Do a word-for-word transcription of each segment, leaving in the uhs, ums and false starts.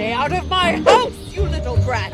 Out of my house, you little brat!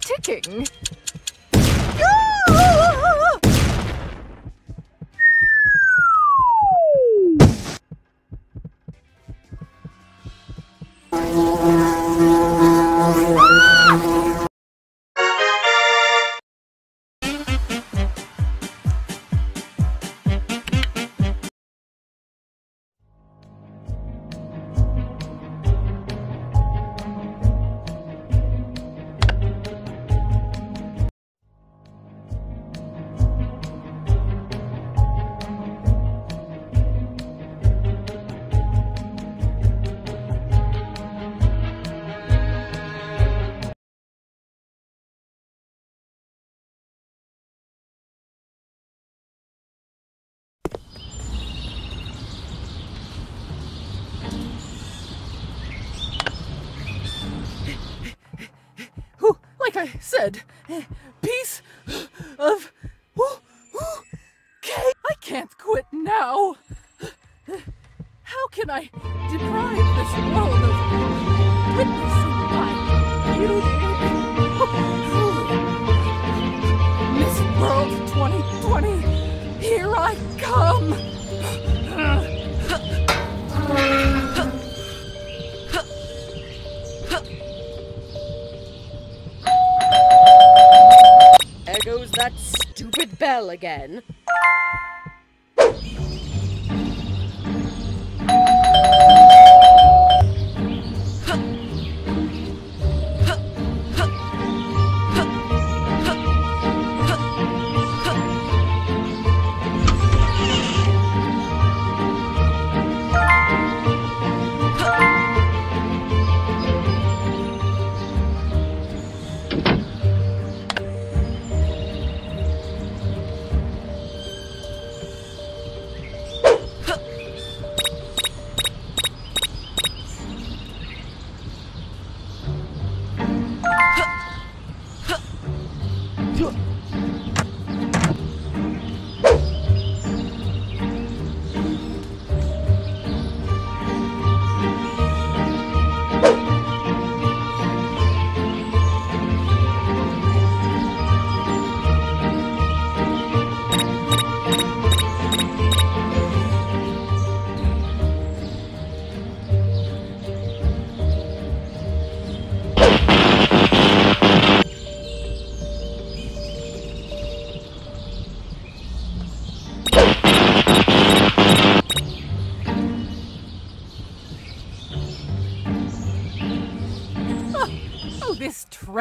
Ticking. I said, piece of cake. I can't quit now. How can I deprive this world of witnessing my beauty? Miss World twenty twenty, here I come. There goes that stupid bell again.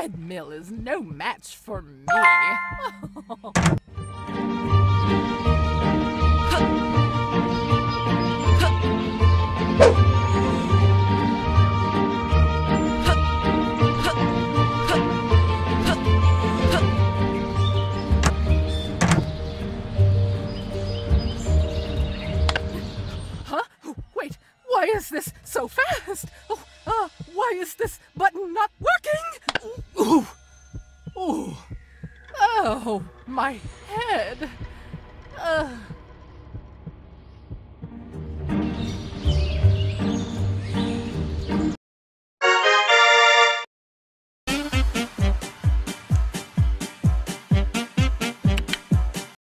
treadmill is no match for me.